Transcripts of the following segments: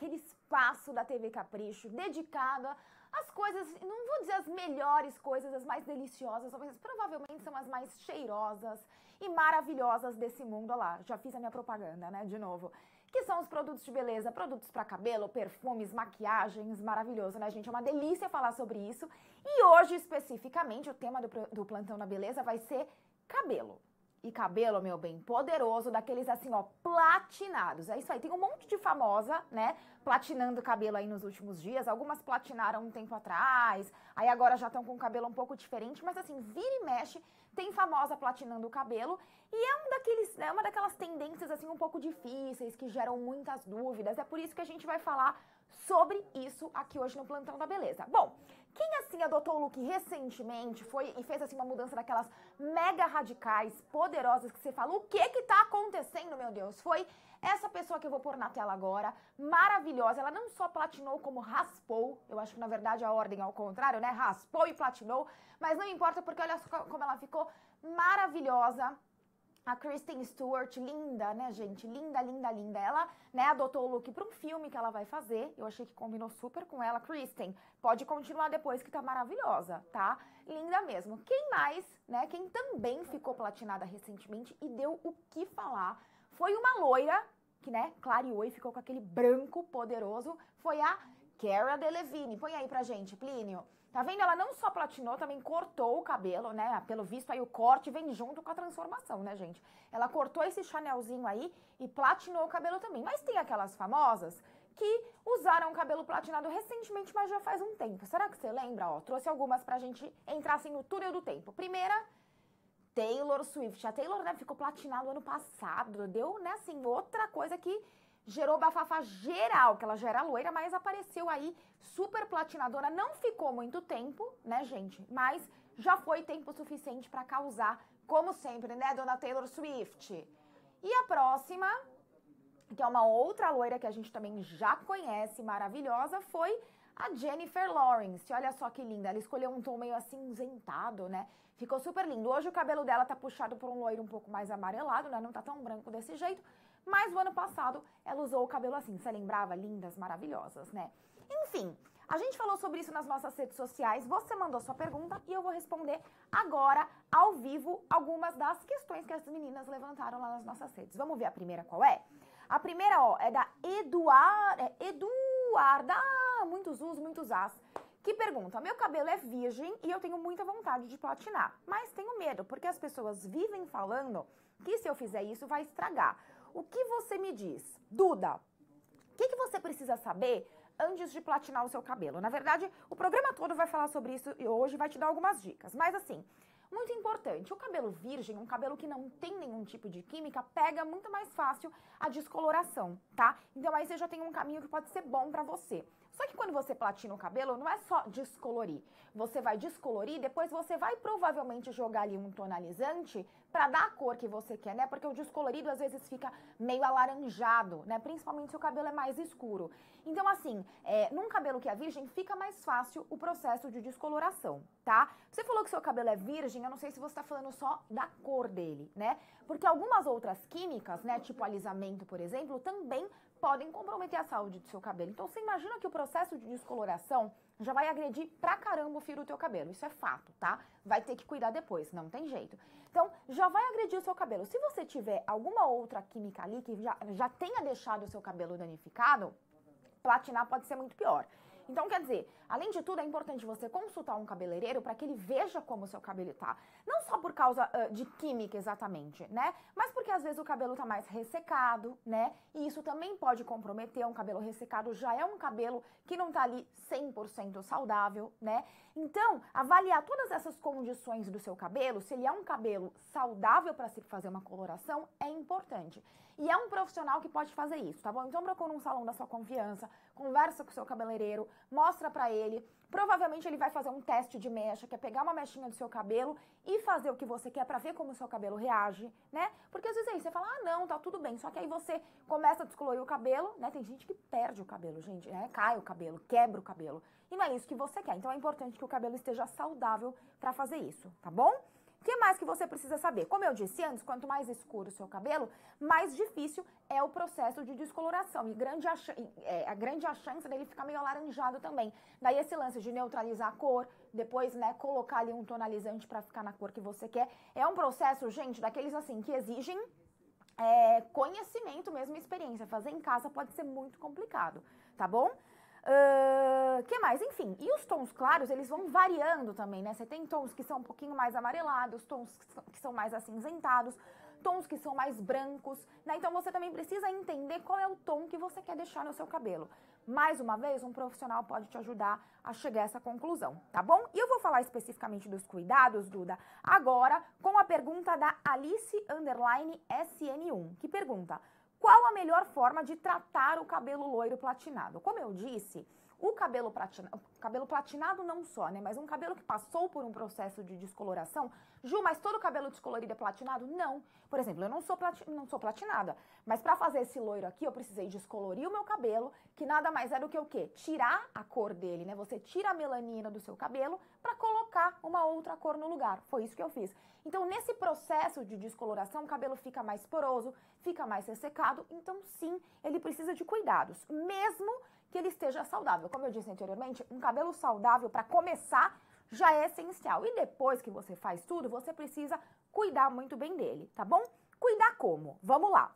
aquele espaço da TV Capricho dedicada às coisas, não vou dizer as melhores coisas, as mais deliciosas, mas provavelmente são as mais cheirosas e maravilhosas desse mundo. Olha lá, já fiz a minha propaganda, né, de novo. Que são os produtos de beleza, produtos para cabelo, perfumes, maquiagens, maravilhoso, né, gente? É uma delícia falar sobre isso. E hoje, especificamente, o tema do Plantão da Beleza vai ser cabelo. E cabelo, meu bem, poderoso, daqueles assim, ó, platinados. É isso aí, tem um monte de famosa, né, platinando cabelo aí nos últimos dias. Algumas platinaram um tempo atrás, aí agora já estão com o cabelo um pouco diferente. Mas assim, vira e mexe, tem famosa platinando o cabelo. E é uma daquelas tendências assim um pouco difíceis, que geram muitas dúvidas. É por isso que a gente vai falar sobre isso aqui hoje no Plantão da Beleza. Bom, quem assim adotou o look recentemente foi e fez assim uma mudança daquelas mega radicais, poderosas, que você fala, o que que tá acontecendo, meu Deus? Foi essa pessoa que eu vou pôr na tela agora, maravilhosa. Ela não só platinou como raspou, eu acho que na verdade a ordem é ao contrário, né? Raspou e platinou, mas não importa porque olha só como ela ficou maravilhosa. A Kristen Stewart, linda, né, gente? Linda, linda, linda. Ela, né, adotou o look para um filme que ela vai fazer. Eu achei que combinou super com ela. Kristen, pode continuar depois que tá maravilhosa, tá? Linda mesmo. Quem mais, né, quem também ficou platinada recentemente e deu o que falar foi uma loira que, né, clareou e ficou com aquele branco poderoso. Foi a Cara Delevingne. Põe aí pra gente, Plínio. Tá vendo? Ela não só platinou, também cortou o cabelo, né? Pelo visto aí o corte vem junto com a transformação, né, gente? Ela cortou esse chanelzinho aí e platinou o cabelo também. Mas tem aquelas famosas que usaram o cabelo platinado recentemente, mas já faz um tempo. Será que você lembra? Ó, trouxe algumas pra gente entrar assim no túnel do tempo. Primeira, Taylor Swift. A Taylor, né, ficou platinada ano passado. Deu, né, assim, outra coisa que gerou bafafá geral, que ela já era loira, mas apareceu aí super platinadora. Não ficou muito tempo, né, gente? Mas já foi tempo suficiente pra causar, como sempre, né, dona Taylor Swift? E a próxima, que é uma outra loira que a gente também já conhece, maravilhosa, foi a Jennifer Lawrence. Olha só que linda, ela escolheu um tom meio acinzentado, né? Ficou super lindo. Hoje o cabelo dela tá puxado por um loiro um pouco mais amarelado, né? Não tá tão branco desse jeito. Mas o ano passado ela usou o cabelo assim, você lembrava? Lindas, maravilhosas, né? Enfim, a gente falou sobre isso nas nossas redes sociais, você mandou sua pergunta e eu vou responder agora, ao vivo, algumas das questões que as meninas levantaram lá nas nossas redes. Vamos ver a primeira qual é? A primeira, ó, é da Eduarda, muitos us, muitos as, que pergunta, meu cabelo é virgem e eu tenho muita vontade de platinar, mas tenho medo, porque as pessoas vivem falando que se eu fizer isso vai estragar. O que você me diz? Duda, o que você precisa saber antes de platinar o seu cabelo? Na verdade, o programa todo vai falar sobre isso e hoje vai te dar algumas dicas. Mas assim, muito importante, o cabelo virgem, um cabelo que não tem nenhum tipo de química, pega muito mais fácil a descoloração, tá? Então aí você já tem um caminho que pode ser bom pra você. Só que quando você platina o cabelo, não é só descolorir. Você vai descolorir, depois você vai provavelmente jogar ali um tonalizante pra dar a cor que você quer, né? Porque o descolorido às vezes fica meio alaranjado, né? Principalmente se o cabelo é mais escuro. Então assim, num cabelo que é virgem, fica mais fácil o processo de descoloração, tá? Você falou que seu cabelo é virgem, eu não sei se você tá falando só da cor dele, né? Porque algumas outras químicas, né? Tipo alisamento, por exemplo, também podem comprometer a saúde do seu cabelo. Então você imagina que o processo de descoloração já vai agredir pra caramba o fio do teu cabelo. Isso é fato, tá? Vai ter que cuidar depois, não tem jeito. Então, já vai agredir o seu cabelo. Se você tiver alguma outra química ali que já tenha deixado o seu cabelo danificado, platinar pode ser muito pior. Então, quer dizer, além de tudo, é importante você consultar um cabeleireiro para que ele veja como o seu cabelo tá. Não só por causa de química, exatamente, né? Mas porque às vezes o cabelo tá mais ressecado, né? E isso também pode comprometer. Um cabelo ressecado já é um cabelo que não tá ali 100% saudável, né? Então, avaliar todas essas condições do seu cabelo, se ele é um cabelo saudável para se fazer uma coloração, é importante. E é um profissional que pode fazer isso, tá bom? Então, procura um salão da sua confiança, conversa com o seu cabeleireiro, mostra pra ele, provavelmente ele vai fazer um teste de mecha, que é pegar uma mechinha do seu cabelo e fazer o que você quer pra ver como o seu cabelo reage, né? Porque às vezes aí você fala, ah não, tá tudo bem, só que aí você começa a descolorir o cabelo, né? Tem gente que perde o cabelo, gente, né? Cai o cabelo, quebra o cabelo, e não é isso que você quer. Então é importante que o cabelo esteja saudável pra fazer isso, tá bom? O que mais que você precisa saber? Como eu disse antes, quanto mais escuro o seu cabelo, mais difícil é o processo de descoloração e a grande chance dele ficar meio alaranjado também. Daí esse lance de neutralizar a cor, depois, né, colocar ali um tonalizante pra ficar na cor que você quer. É um processo, gente, daqueles assim, que exigem conhecimento mesmo, experiência. Fazer em casa pode ser muito complicado, tá bom? Que mais? Enfim, e os tons claros, eles vão variando também, né? Você tem tons que são um pouquinho mais amarelados, tons que são mais acinzentados, tons que são mais brancos, né? Então você também precisa entender qual é o tom que você quer deixar no seu cabelo. Mais uma vez, um profissional pode te ajudar a chegar a essa conclusão, tá bom? E eu vou falar especificamente dos cuidados, Duda, agora com a pergunta da Alice_SN1, que pergunta: qual a melhor forma de tratar o cabelo loiro platinado? Como eu disse, o cabelo platinado não só, né? Mas um cabelo que passou por um processo de descoloração. Ju, mas todo cabelo descolorido é platinado? Não. Por exemplo, eu não sou platinada, mas pra fazer esse loiro aqui, eu precisei descolorir o meu cabelo, que nada mais é do que o quê? Tirar a cor dele, né? Você tira a melanina do seu cabelo pra colocar uma outra cor no lugar. Foi isso que eu fiz. Então, nesse processo de descoloração, o cabelo fica mais poroso, fica mais ressecado. Então, sim, ele precisa de cuidados, mesmo que ele esteja saudável. Como eu disse anteriormente, um cabelo saudável, para começar, já é essencial. E depois que você faz tudo, você precisa cuidar muito bem dele, tá bom? Cuidar como? Vamos lá.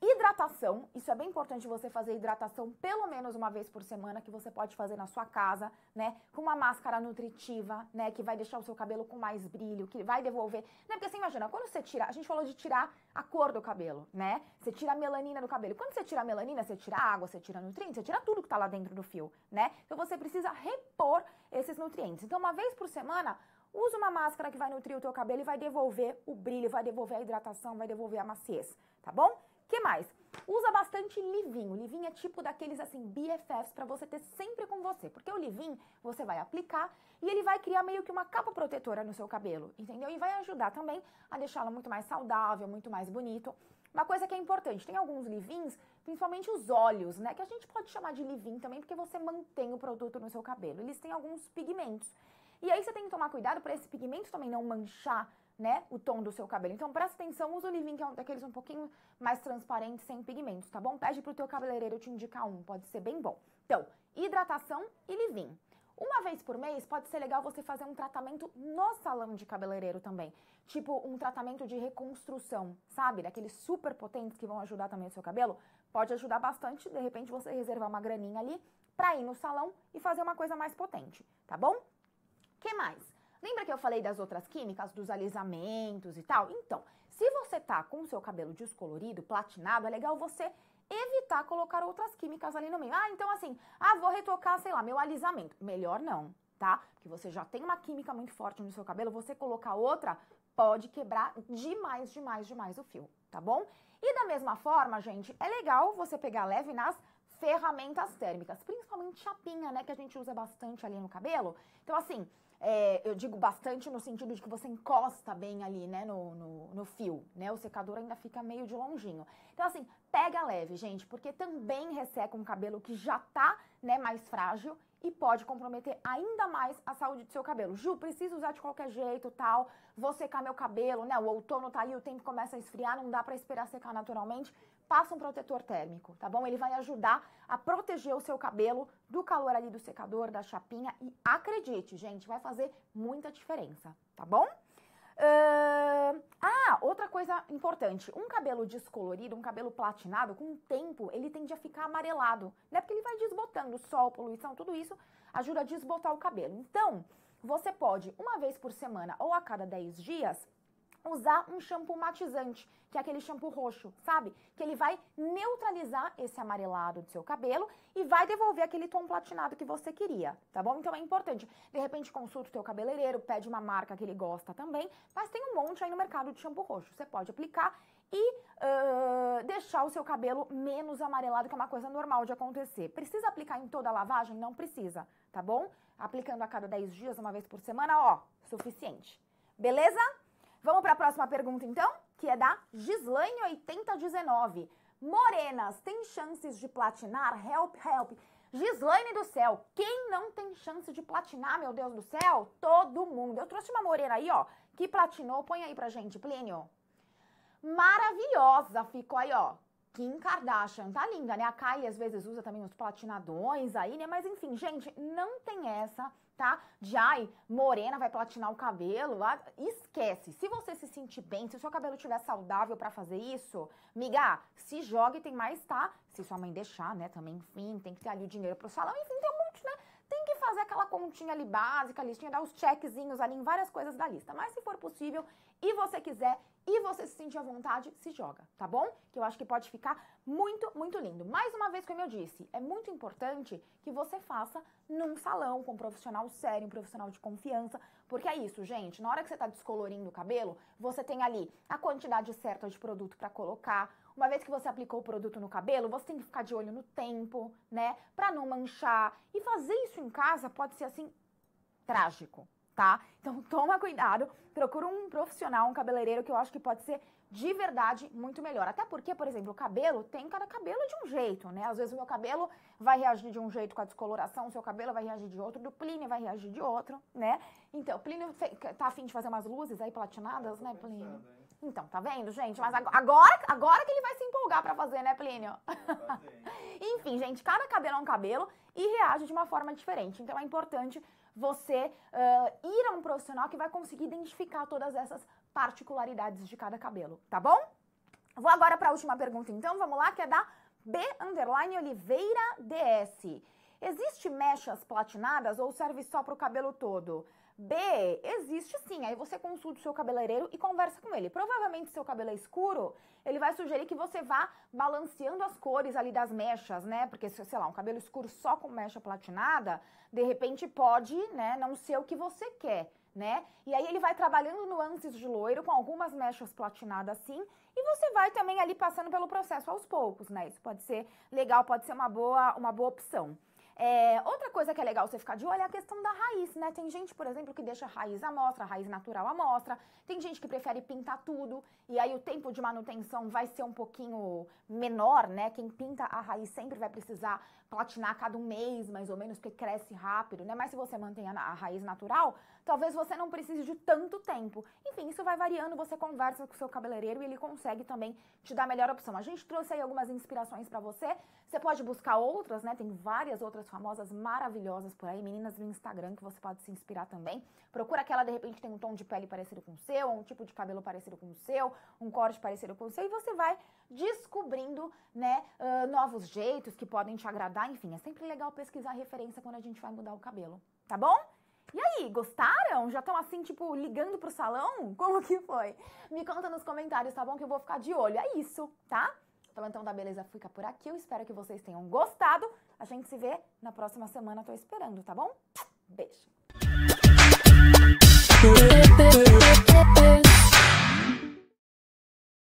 Hidratação, isso é bem importante, você fazer hidratação pelo menos uma vez por semana, que você pode fazer na sua casa, né, com uma máscara nutritiva, né, que vai deixar o seu cabelo com mais brilho, que vai devolver, né, porque você imagina, quando você tira, a gente falou de tirar a cor do cabelo, né, você tira a melanina do cabelo, quando você tira a melanina, você tira a água, você tira nutrientes, você tira tudo que tá lá dentro do fio, né, então você precisa repor esses nutrientes, então uma vez por semana, usa uma máscara que vai nutrir o teu cabelo e vai devolver o brilho, vai devolver a hidratação, vai devolver a maciez, tá bom? Que mais? Usa bastante leave-in. Leave-in é tipo daqueles assim BFFs para você ter sempre com você, porque o leave-in você vai aplicar e ele vai criar meio que uma capa protetora no seu cabelo, entendeu? E vai ajudar também a deixá-lo muito mais saudável, muito mais bonito. Uma coisa que é importante, tem alguns leave-ins, principalmente os óleos, né, que a gente pode chamar de leave-in também, porque você mantém o produto no seu cabelo. Eles têm alguns pigmentos. E aí você tem que tomar cuidado para esse pigmento também não manchar, né, o tom do seu cabelo. Então presta atenção, usa o leave-in, que é um daqueles um pouquinho mais transparente, sem pigmentos, tá bom? Pede pro teu cabeleireiro te indicar um, pode ser bem bom. Então, hidratação e leave-in. Uma vez por mês pode ser legal você fazer um tratamento no salão de cabeleireiro também. Tipo um tratamento de reconstrução, sabe? Daqueles super potentes que vão ajudar também o seu cabelo. Pode ajudar bastante, de repente você reservar uma graninha ali pra ir no salão e fazer uma coisa mais potente, tá bom? Que mais? Lembra que eu falei das outras químicas, dos alisamentos e tal? Então, se você tá com o seu cabelo descolorido, platinado, é legal você evitar colocar outras químicas ali no meio. Ah, então assim, vou retocar, sei lá, meu alisamento. Melhor não, tá? Porque você já tem uma química muito forte no seu cabelo, você colocar outra pode quebrar demais o fio, tá bom? E da mesma forma, gente, é legal você pegar leve nas ferramentas térmicas, principalmente chapinha, né, que a gente usa bastante ali no cabelo. Então, assim, eu digo bastante no sentido de que você encosta bem ali, né, no fio, né, o secador ainda fica meio de longinho. Então, assim, pega leve, gente, porque também resseca um cabelo que já tá, né, mais frágil e pode comprometer ainda mais a saúde do seu cabelo. Ju, preciso usar de qualquer jeito, tal, vou secar meu cabelo, né, o outono tá aí, o tempo começa a esfriar, não dá pra esperar secar naturalmente. Passa um protetor térmico, tá bom? Ele vai ajudar a proteger o seu cabelo do calor ali do secador, da chapinha. E acredite, gente, vai fazer muita diferença, tá bom? Outra coisa importante, um cabelo descolorido, um cabelo platinado, com o tempo ele tende a ficar amarelado, né? Porque ele vai desbotando, sol, poluição, tudo isso ajuda a desbotar o cabelo. Então, você pode, uma vez por semana ou a cada 10 dias, usar um shampoo matizante, que é aquele shampoo roxo, sabe? Que ele vai neutralizar esse amarelado do seu cabelo e vai devolver aquele tom platinado que você queria, tá bom? Então é importante, de repente consulta o teu cabeleireiro, pede uma marca que ele gosta também, mas tem um monte aí no mercado de shampoo roxo, você pode aplicar e deixar o seu cabelo menos amarelado, que é uma coisa normal de acontecer. Precisa aplicar em toda a lavagem? Não precisa, tá bom? Aplicando a cada 10 dias, uma vez por semana, ó, suficiente. Beleza? Vamos para a próxima pergunta, então, que é da Gislaine8019. Morenas, tem chances de platinar? Help, help. Gislaine do céu, quem não tem chance de platinar, meu Deus do céu? Todo mundo. Eu trouxe uma morena aí, ó, que platinou. Põe aí pra gente, Plínio. Maravilhosa ficou aí, ó. Kim Kardashian, tá linda, né? A Kylie às vezes usa também uns platinadões aí, né? Mas enfim, gente, não tem essa, tá? De, ai, morena vai platinar o cabelo, esquece. Se você se sentir bem, se o seu cabelo estiver saudável pra fazer isso, miga, se joga e tem mais, tá? Se sua mãe deixar, né? Também, enfim, tem que ter ali o dinheiro pro salão, enfim, tem um monte, né? Tem que fazer aquela continha ali básica, a listinha, dar os checkzinhos ali em várias coisas da lista. Mas se for possível e você quiser, e você se sentir à vontade, se joga, tá bom? Que eu acho que pode ficar muito, muito lindo. Mais uma vez, como eu disse, é muito importante que você faça num salão com um profissional sério, um profissional de confiança, porque é isso, gente, na hora que você tá descolorindo o cabelo, você tem ali a quantidade certa de produto pra colocar. Uma vez que você aplicou o produto no cabelo, você tem que ficar de olho no tempo, né? Pra não manchar. E fazer isso em casa pode ser, assim, trágico, tá? Então toma cuidado, procura um profissional, um cabeleireiro que eu acho que pode ser de verdade muito melhor. Até porque, por exemplo, o cabelo tem cada cabelo de um jeito, né? Às vezes o meu cabelo vai reagir de um jeito com a descoloração, o seu cabelo vai reagir de outro, do Plínio vai reagir de outro, né? Então, Plínio tá afim de fazer umas luzes aí platinadas, né, Plínio? Pensando, hein? Então, tá vendo, gente? Mas agora que ele vai se empolgar pra fazer, né, Plínio? Enfim, gente, cada cabelo é um cabelo e reage de uma forma diferente. Então é importante você ir a um profissional que vai conseguir identificar todas essas particularidades de cada cabelo, tá bom? Vou agora para a última pergunta, então, vamos lá, que é da B_Oliveira DS. Existe mechas platinadas ou serve só para o cabelo todo? B, existe sim, aí você consulta o seu cabeleireiro e conversa com ele. Provavelmente se seu cabelo é escuro, ele vai sugerir que você vá balanceando as cores ali das mechas, né? Porque, sei lá, um cabelo escuro só com mecha platinada, de repente pode, né, não ser o que você quer, né? E aí ele vai trabalhando nuances de loiro com algumas mechas platinadas sim, e você vai também ali passando pelo processo aos poucos, né? Isso pode ser legal, pode ser uma boa opção. Outra coisa que é legal você ficar de olho é a questão da raiz, né? Tem gente, por exemplo, que deixa a raiz à mostra, a raiz natural à mostra. Tem gente que prefere pintar tudo e aí o tempo de manutenção vai ser um pouquinho menor, né? Quem pinta a raiz sempre vai precisar platinar a cada um mês, mais ou menos, porque cresce rápido, né? Mas se você mantém a raiz natural, talvez você não precise de tanto tempo. Enfim, isso vai variando, você conversa com o seu cabeleireiro e ele consegue também te dar a melhor opção. A gente trouxe aí algumas inspirações pra você, você pode buscar outras, né? Tem várias outras famosas maravilhosas por aí, meninas no Instagram que você pode se inspirar também. Procura aquela, de repente, tem um tom de pele parecido com o seu, um tipo de cabelo parecido com o seu, um corte parecido com o seu, e você vai descobrindo, né, novos jeitos que podem te agradar. Enfim, é sempre legal pesquisar referência quando a gente vai mudar o cabelo, tá bom? E aí, gostaram? Já estão assim, tipo, ligando pro salão? Como que foi? Me conta nos comentários, tá bom? Que eu vou ficar de olho. É isso, tá? Plantão da Beleza fica por aqui, eu espero que vocês tenham gostado. A gente se vê na próxima semana, tô esperando, tá bom? Beijo!